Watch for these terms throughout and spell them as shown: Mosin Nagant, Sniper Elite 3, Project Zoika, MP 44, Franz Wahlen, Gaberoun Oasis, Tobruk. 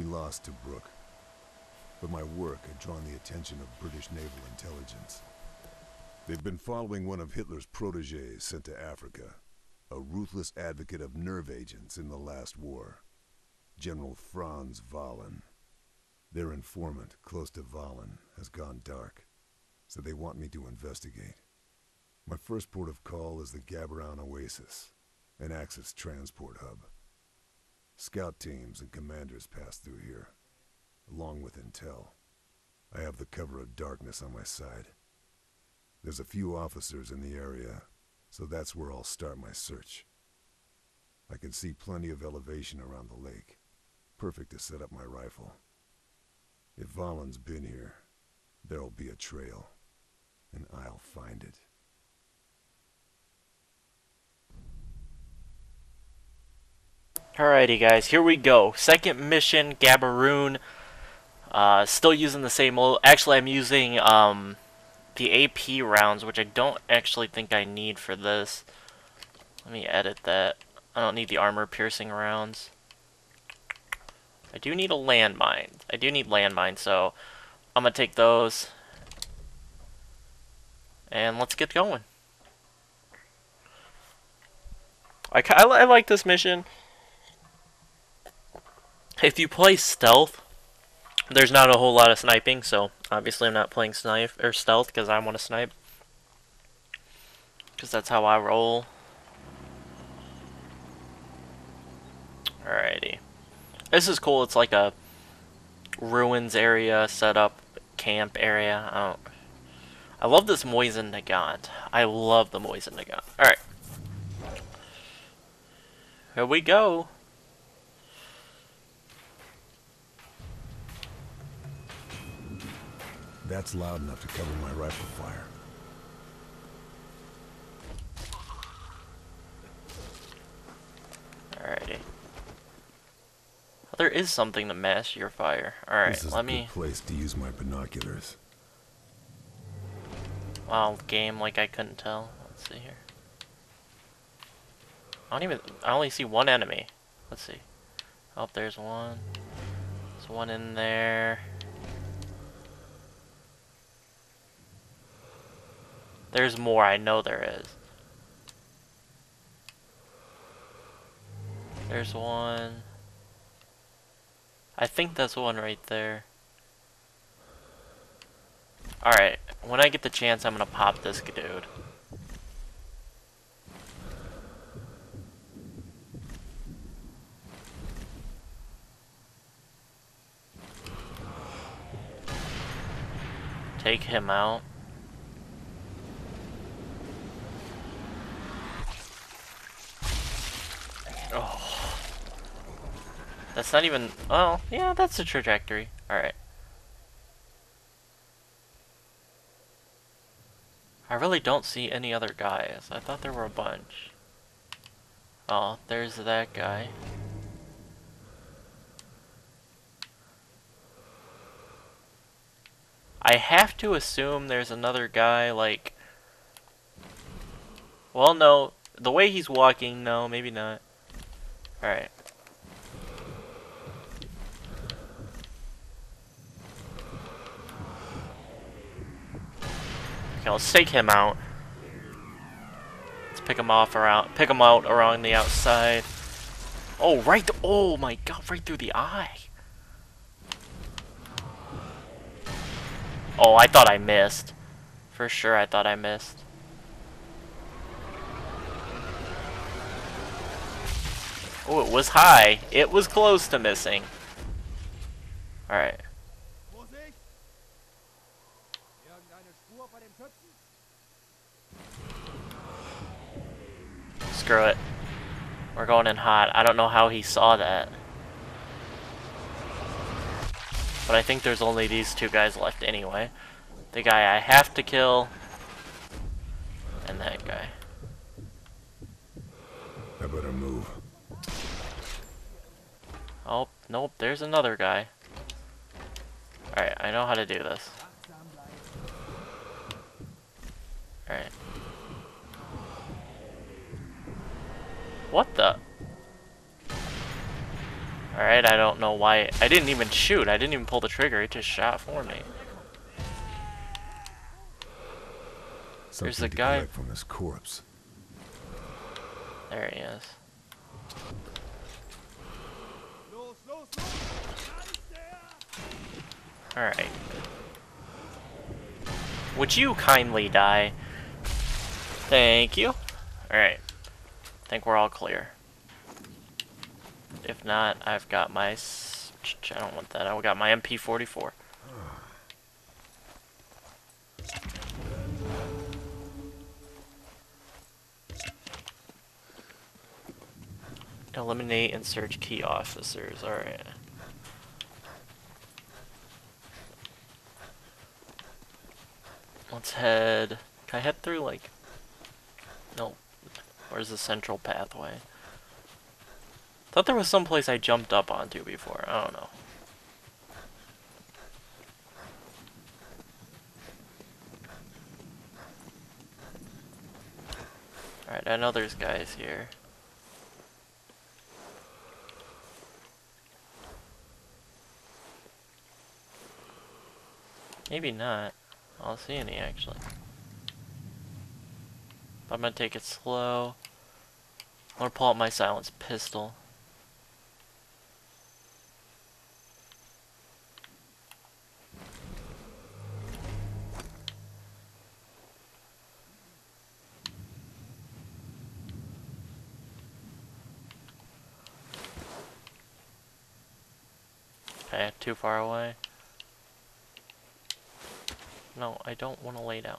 We lost Tobruk, but my work had drawn the attention of British naval intelligence. They've been following one of Hitler's protégés sent to Africa, a ruthless advocate of nerve agents in the last war, General Franz Wahlen. Their informant, close to Wahlen, has gone dark, so they want me to investigate. My first port of call is the Gaberoun Oasis, an Axis transport hub. Scout teams and commanders pass through here, along with intel. I have the cover of darkness on my side. There's a few officers in the area, so that's where I'll start my search. I can see plenty of elevation around the lake, perfect to set up my rifle. If Wahlen's been here, there'll be a trail, and I'll find it. Alrighty guys, here we go. Second mission, Gaberoun. Still using the same old... Actually, I'm using the AP rounds, which I don't actually think I need for this. Let me edit that. I don't need the armor-piercing rounds. I do need a landmine. I do need landmine, so I'm going to take those. And let's get going. I like this mission. If you play stealth, there's not a whole lot of sniping, so obviously I'm not playing stealth because I want to snipe. Because that's how I roll. Alrighty. This is cool. It's like a ruins area, setup, camp area. I love this Mosin Nagant. I love the Mosin Nagant. Alright. Here we go. That's loud enough to cover my rifle fire. Alrighty. There is something to mask your fire. Alright, let me... This is a good place to use my binoculars. Wow, game, like I couldn't tell. Let's see here. I only see one enemy. Let's see. Oh, there's one. There's one in there. There's more, I know there is. There's one. I think that's one right there. Alright, when I get the chance, I'm gonna pop this dude. Take him out. Oh, that's not even... Oh, yeah, that's a trajectory. Alright. I really don't see any other guys. I thought there were a bunch. Oh, there's that guy. I have to assume there's another guy, like... Well, no. The way he's walking, no, maybe not. Alright. Okay, let's take him out. Let's pick him out around the outside. Oh, oh my god, right through the eye. Oh, I thought I missed. For sure I thought I missed. Oh, it was high. It was close to missing. Alright. Screw it. We're going in hot. I don't know how he saw that. But I think there's only these two guys left anyway. The guy I have to kill. And that guy. I better move. Oh, nope, there's another guy. Alright, I know how to do this. Alright. What the? Alright, I don't know why. I didn't even shoot. I didn't even pull the trigger. It just shot for me. There's the guy from his corpse. There he is. Alright. Would you kindly die? Thank you. Alright. I think we're all clear. If not, I've got my... I don't want that. I've got my MP 44. Eliminate and search key officers. Alright. Let's head... Can I head through, like... Nope. Where's the central pathway? Thought there was some place I jumped up onto before. I don't know. Alright, I know there's guys here. Maybe not. I don't see any, actually. I'm gonna take it slow. I'm gonna pull out my silenced pistol. Okay, too far away. No, I don't want to lay down.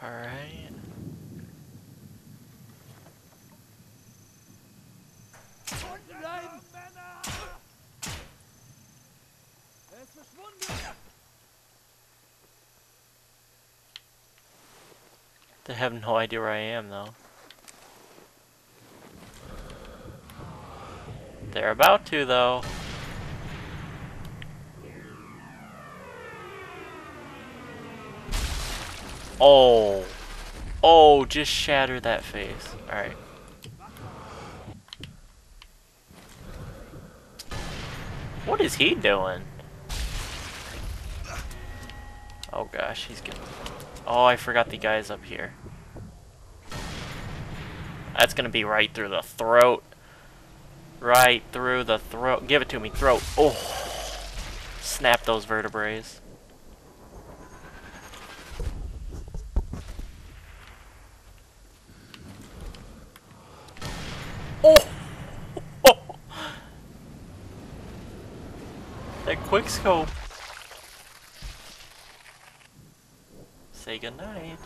Alright. They have no idea where I am, though. They're about to, though. Oh. Oh, just shatter that face. Alright. What is he doing? Oh gosh, he's getting... Oh, I forgot the guy's up here. That's gonna be right through the throat. Right through the throat. Give it to me, throat. Oh. Snap those vertebrae. That quick scope. Say goodnight.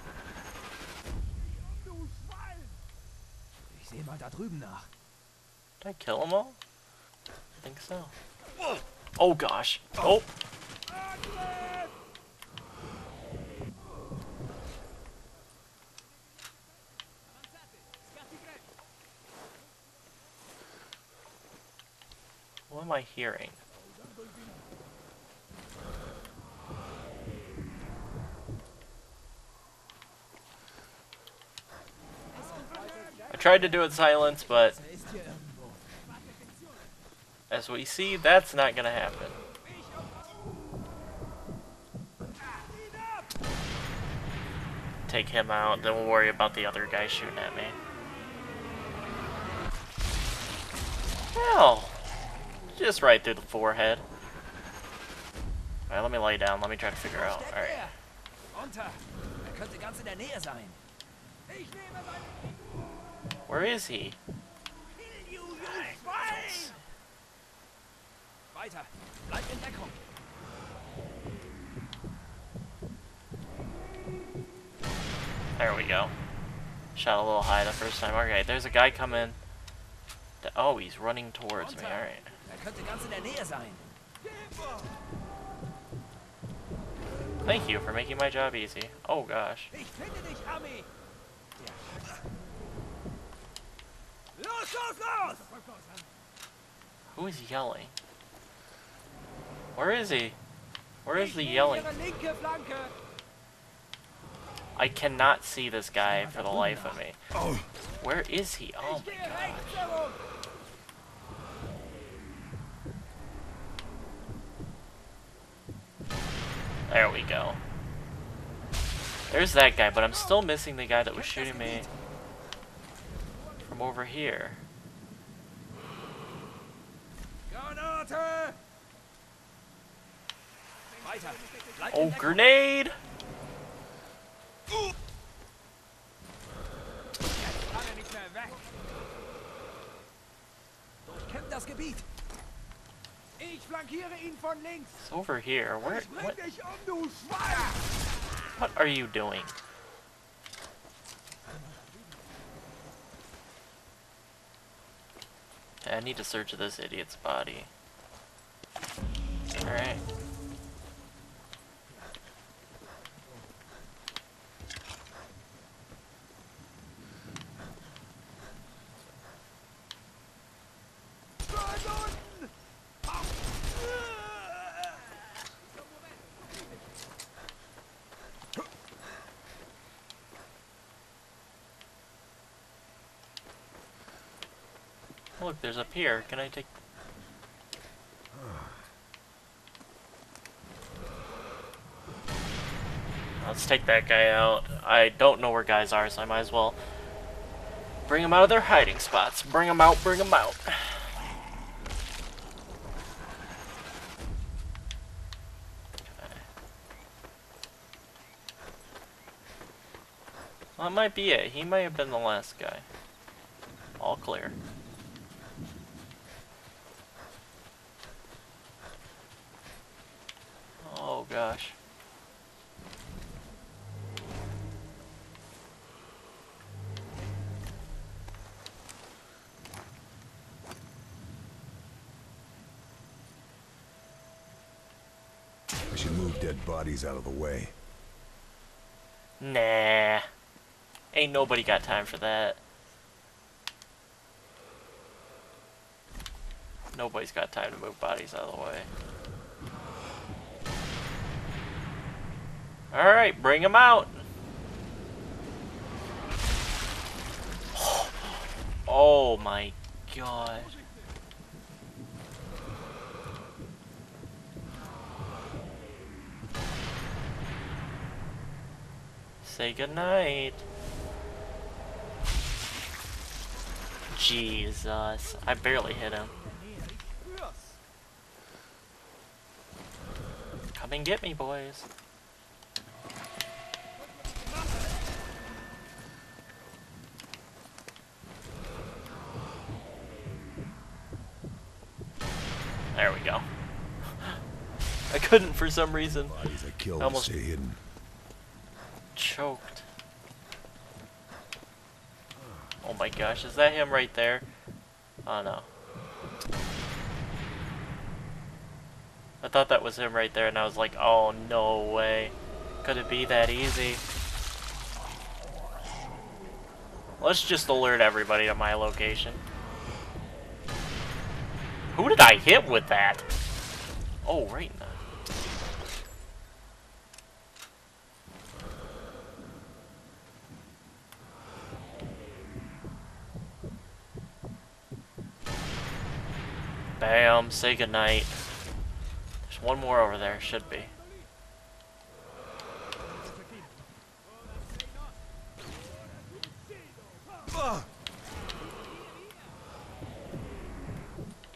Did I kill them all? I think so. Oh gosh. Oh. What am I hearing? Tried to do it in silence, but as we see, that's not gonna happen. Take him out, then we'll worry about the other guy shooting at me. Hell, just right through the forehead. Alright, let me lay down, let me try to figure out. Alright. Where is he? There we go. Shot a little high the first time. Okay, there's a guy coming. Oh, he's running towards me. Alright. Thank you for making my job easy. Oh gosh. Who is yelling? Where is he? Where is the yelling? I cannot see this guy for the life of me. Where is he? Oh my gosh. There we go. There's that guy, but I'm still missing the guy that was shooting me from over here. Oh, grenade! It's over here. Where? What are you doing? I need to search this idiot's body. Alright. Look, there's a pier. Can I take... Let's take that guy out. I don't know where guys are, so I might as well bring them out of their hiding spots. Bring them out, bring them out. Okay. Well, that might be it. He might have been the last guy. All clear. Oh gosh. I should move dead bodies out of the way. Nah. Ain't nobody got time for that. Nobody's got time to move bodies out of the way. Alright, bring him out! Oh my god. Say goodnight. Jesus. I barely hit him. Come and get me, boys. There we go. I couldn't for some reason. I almost choked. Oh my gosh, is that him right there? Oh no. I thought that was him right there and I was like, oh no way. Could it be that easy? Let's just alert everybody to my location. Who did I hit with that? Oh, right now. Bam, say goodnight. There's one more over there, should be.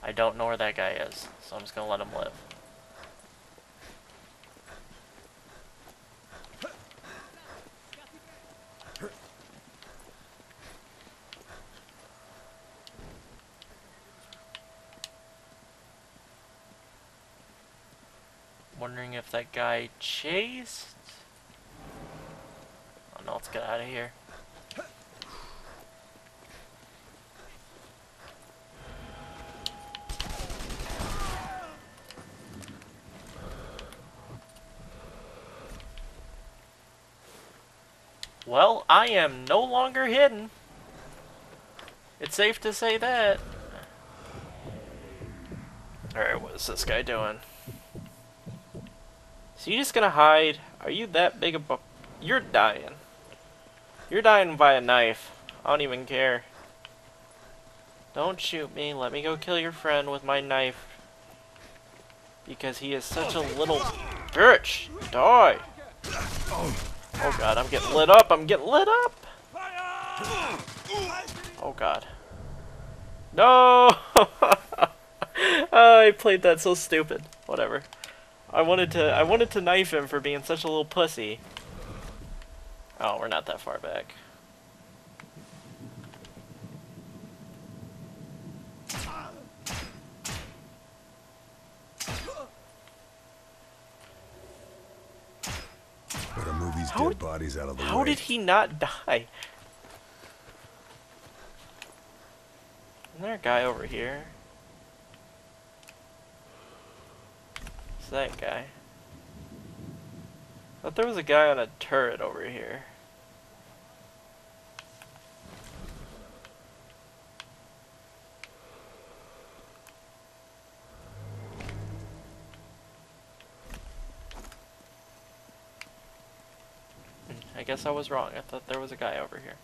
I don't know where that guy is, so I'm just gonna let him live. Wondering if that guy chased? Oh no, let's get out of here. Well, I am no longer hidden. It's safe to say that. Alright, what is this guy doing? So you just gonna hide? Are you that big of a... You're dying. You're dying by a knife. I don't even care. Don't shoot me. Let me go kill your friend with my knife. Because he is such a little bitch. Die. Oh god, I'm getting lit up. I'm getting lit up. Oh god. No! I played that so stupid. Whatever. I wanted to knife him for being such a little pussy. Oh, we're not that far back. Better move these dead bodies out of the way. How did he not die? Is there a guy over here? It's that guy. I thought there was a guy on a turret over here. I guess I was wrong. I thought there was a guy over here.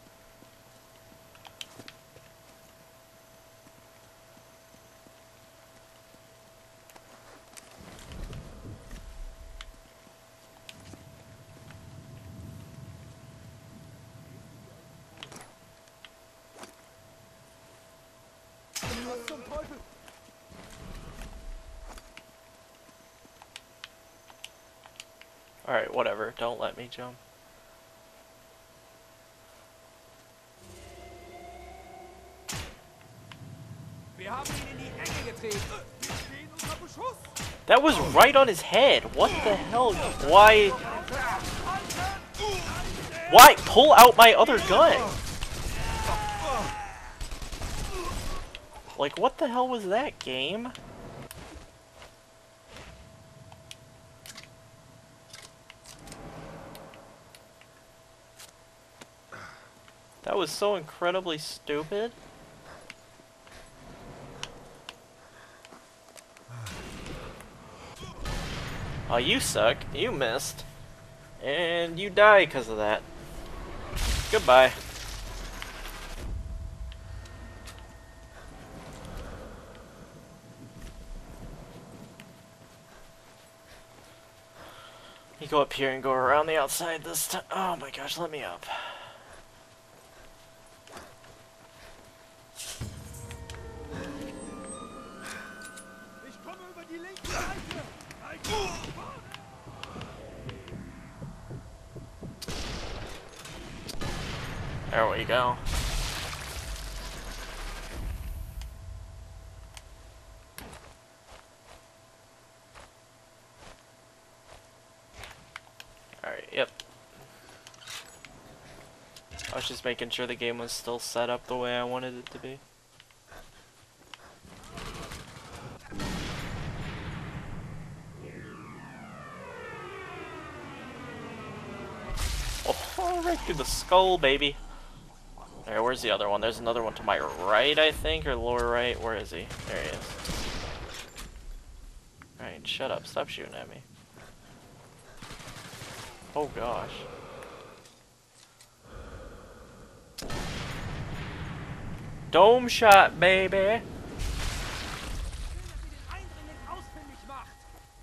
Alright, whatever. Don't let me jump. That was right on his head. What the hell? Why? Why? Pull out my other gun. Like, what the hell was that game? That was so incredibly stupid. Oh, you suck. You missed. And you die because of that. Goodbye. You go up here and go around the outside this time. Oh my gosh, let me up. There we go. Alright, yep. I was just making sure the game was still set up the way I wanted it to be. Oh, right through the skull, baby. Alright, where's the other one? There's another one to my right, I think, or lower right. Where is he? There he is. Alright, shut up. Stop shooting at me. Oh, gosh. Dome shot, baby!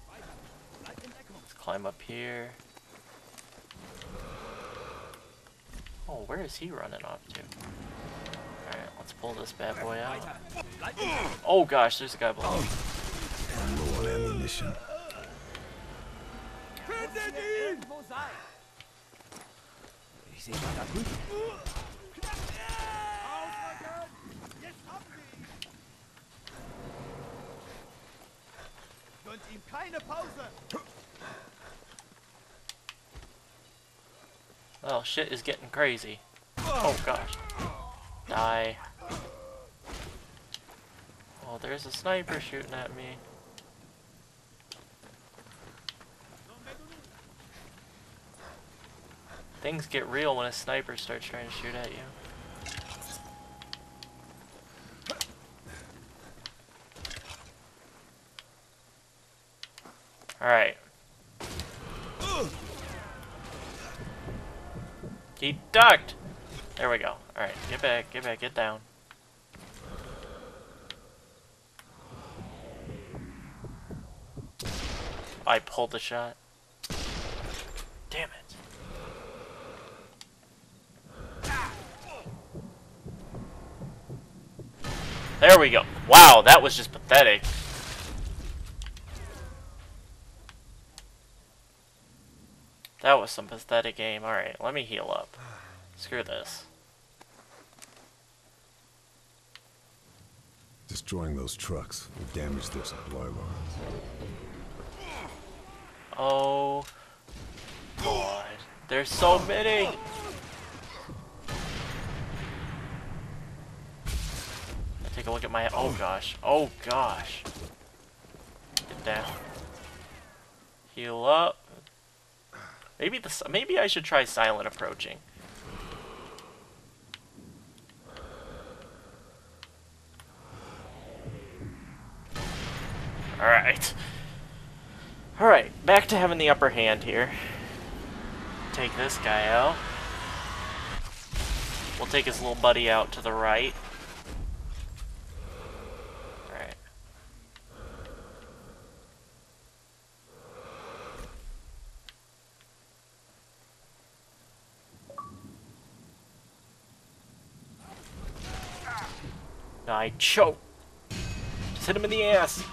Let's climb up here. Oh, where is he running off to? Alright, let's pull this bad boy out. Oh gosh, there's a guy below. Low on ammunition. Oh, shit is getting crazy. Oh, gosh. Die. Oh, there's a sniper shooting at me. I Things get real when a sniper starts trying to shoot at you. Alright. He ducked! There we go. Alright, get back, get down. I pulled the shot. Damn it. There we go. Wow, that was just pathetic. That was some pathetic game. Alright, let me heal up. Screw this. Destroying those trucks will damage their supply lines. Oh. God. There's so many! Take a look at my. Oh gosh. Oh gosh. Get down. Heal up. Maybe this. Maybe I should try silent approaching. All right. All right. Back to having the upper hand here. Take this guy out. We'll take his little buddy out to the right. I choke. Just hit him in the ass.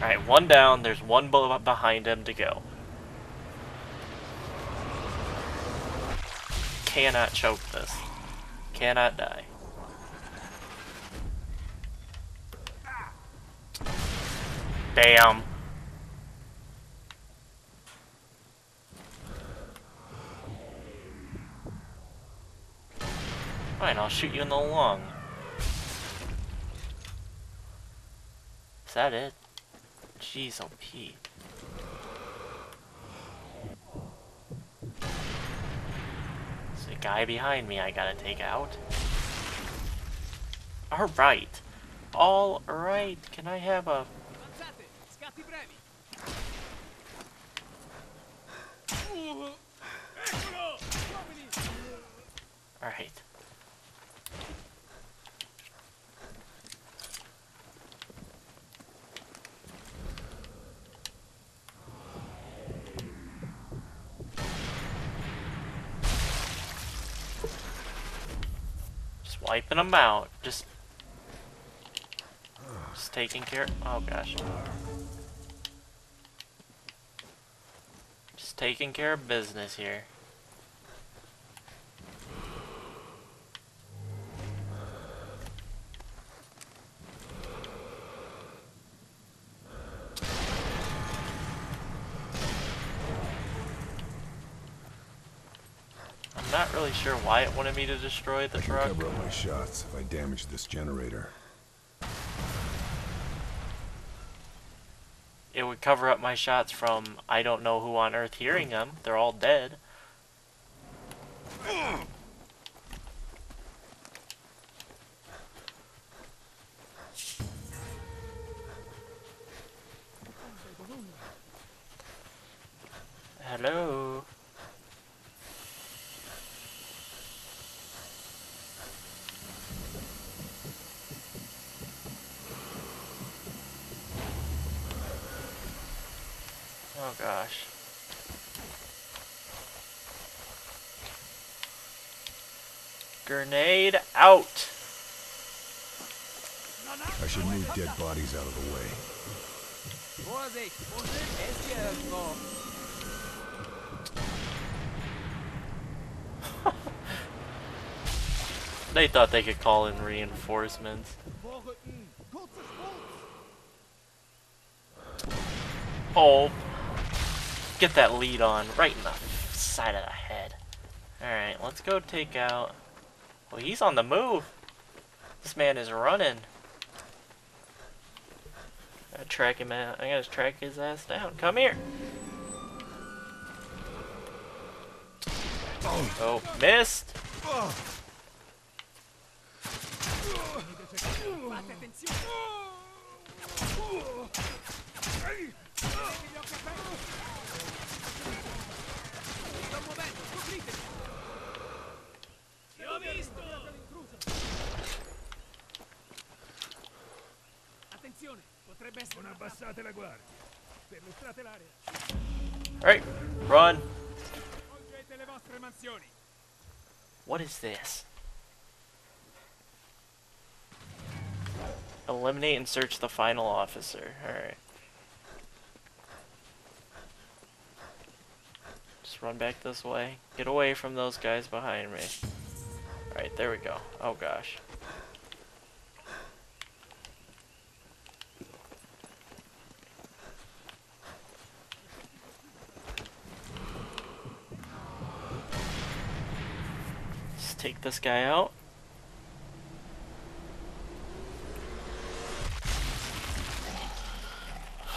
Alright, one down. There's one bullet behind him to go. Cannot choke this. Cannot die. Damn. Fine, I'll shoot you in the lung. Is that it? Jeez, OP. There's a guy behind me I gotta take out. Alright. Alright, can I have a... Alright. Wiping them out, just taking care. Oh gosh, just taking care of business here. Not really sure why it wanted me to destroy the truck. I can cover up my shots if I damage this generator. It would cover up my shots from I don't know who on earth hearing them. They're all dead. Hello. Oh gosh. Grenade out. I should move dead bodies out of the way. They thought they could call in reinforcements. Oh. Get that lead on right in the side of the head. Alright, let's go take out... Well, he's on the move. This man is running. Gotta track him out. I gotta track his ass down. Come here. Oh, missed. Alright, run. What is this? Eliminate and search the final officer. Alright. Just run back this way. Get away from those guys behind me. Alright, there we go. Oh gosh. Let's take this guy out.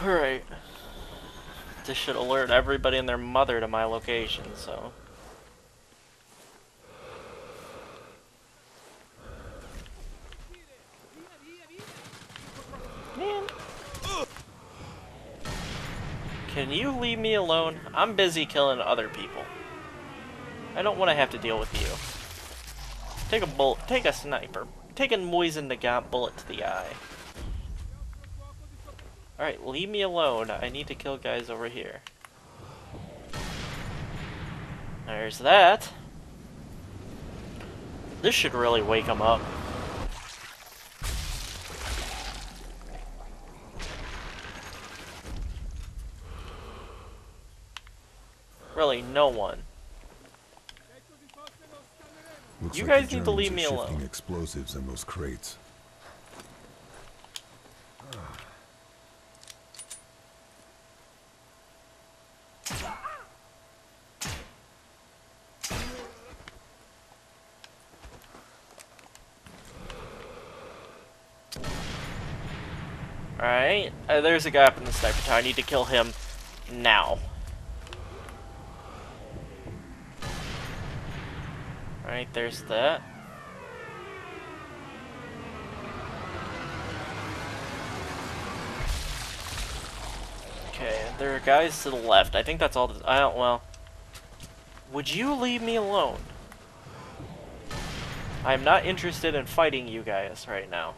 Alright. This should alert everybody and their mother to my location, so. Man. Can you leave me alone? I'm busy killing other people. I don't want to have to deal with you. Take a bullet. Take a sniper. Take a Mosin Nagant bullet to the eye. Alright, leave me alone. I need to kill guys over here. There's that. This should really wake them up. Really, no one. Looks you guys like need to leave me alone. Explosives in those crates. Alright, there's a guy up in the sniper tower. I need to kill him now. Alright, there's that. Okay, there are guys to the left. I think that's all. I don't, well. Would you leave me alone? I'm not interested in fighting you guys right now.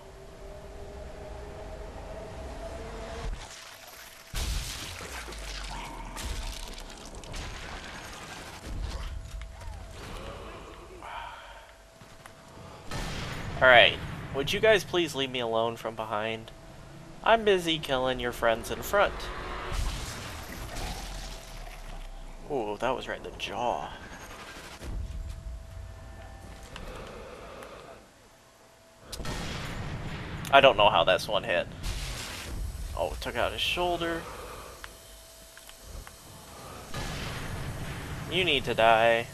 Alright, would you guys please leave me alone from behind? I'm busy killing your friends in front. Ooh, that was right in the jaw. I don't know how this one hit. Oh, it took out his shoulder. You need to die.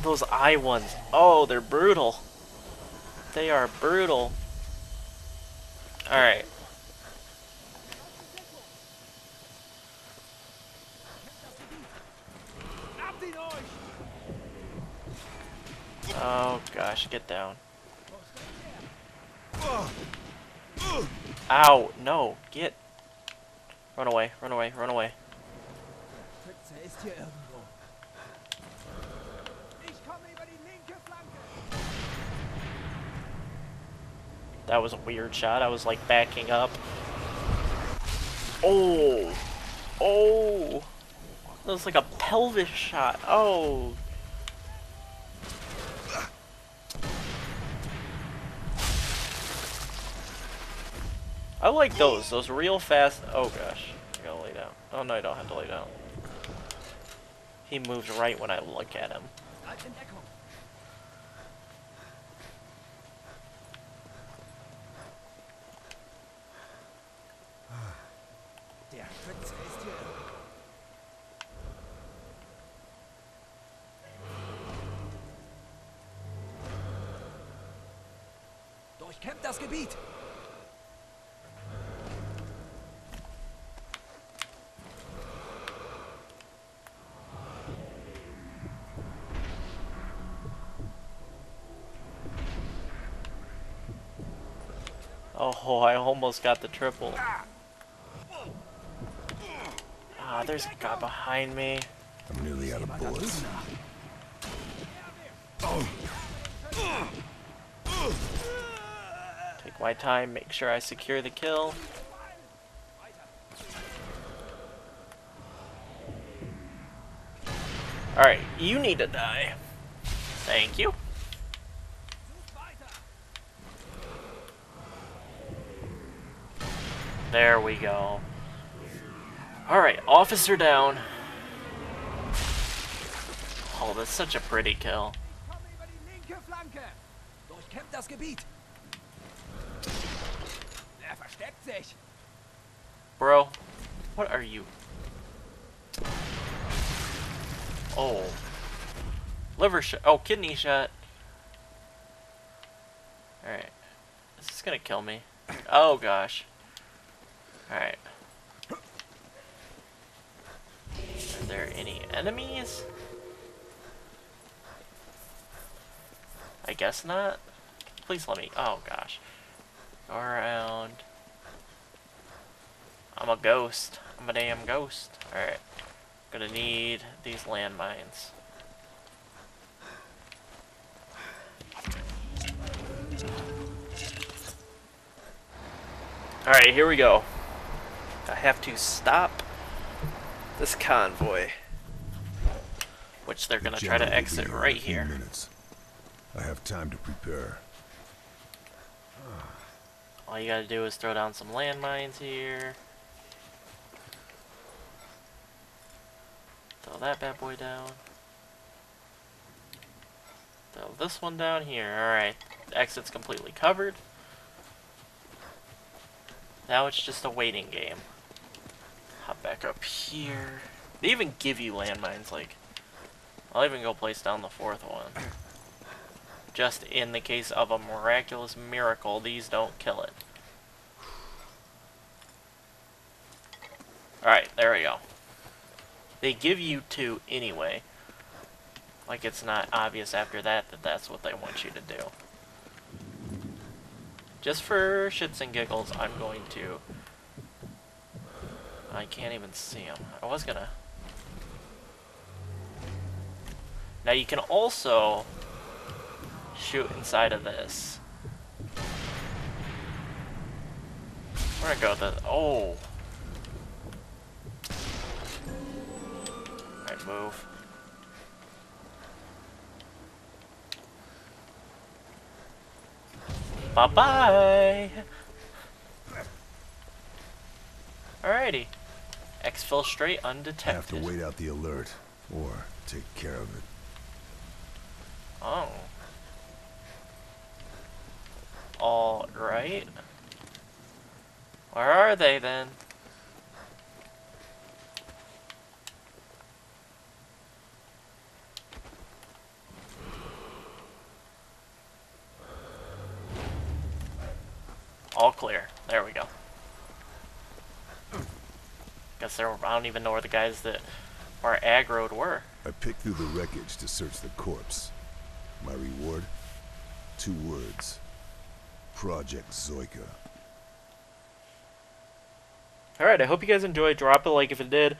Those eye ones. Oh, they're brutal. They are brutal. Alright. Oh gosh, get down. Ow, no, get. Run away, run away, run away. That was a weird shot. I was like backing up. Oh. Oh. That was like a pelvis shot. Oh. I like those. Those real fast. Oh gosh. I gotta lay down. Oh no, I don't have to lay down. He moves right when I look at him. Kämmt das Gebiet! Oh, I almost got the triple. Ah, there's a guy behind me. I'm nearly out of bullets. Take my time, make sure I secure the kill. Alright, you need to die. Thank you. There we go. Alright, officer down. Oh, that's such a pretty kill. Bro, what are you? Oh. Liver shot. Oh, kidney shot. Alright. This is gonna kill me. Oh, gosh. Alright. Are there any enemies? I guess not. Please let me. Oh gosh. Go around. I'm a ghost. I'm a damn ghost. Alright. Gonna need these landmines. Alright, here we go. I have to stop this convoy, which they're going to try to exit right here. Minutes. I have time to prepare. All you got to do is throw down some landmines here. Throw that bad boy down. Throw this one down here. Alright, the exit's completely covered. Now it's just a waiting game. Hop back up here. They even give you landmines, like... I'll even go place down the fourth one. Just in the case of a miraculous miracle, these don't kill it. Alright, there we go. They give you two anyway. Like it's not obvious after that that that's what they want you to do. Just for shits and giggles, I'm going to... I can't even see him. I was gonna... Now you can also shoot inside of this. We're gonna go with this. Oh! Alright, move. Bye-bye! Alrighty. Exfiltrate undetected. I have to wait out the alert, or take care of it. Oh. Alright. Where are they, then? All clear. There we go. Guess there were, I don't even know where the guys that are aggroed were. I picked through the wreckage to search the corpse. My reward? Two words. Project Zoika. Alright, I hope you guys enjoyed. Drop a like if it did.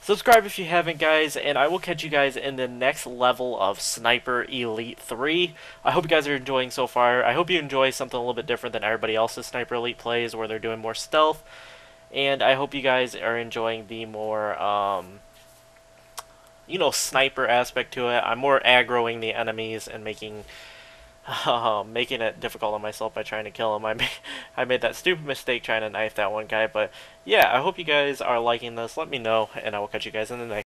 Subscribe if you haven't, guys, and I will catch you guys in the next level of Sniper Elite 3. I hope you guys are enjoying so far. I hope you enjoy something a little bit different than everybody else's Sniper Elite plays, where they're doing more stealth. And I hope you guys are enjoying the more, you know, sniper aspect to it. I'm more aggroing the enemies and making it difficult on myself by trying to kill him. I made that stupid mistake trying to knife that one guy, but yeah, I hope you guys are liking this. Let me know, and I will catch you guys in the next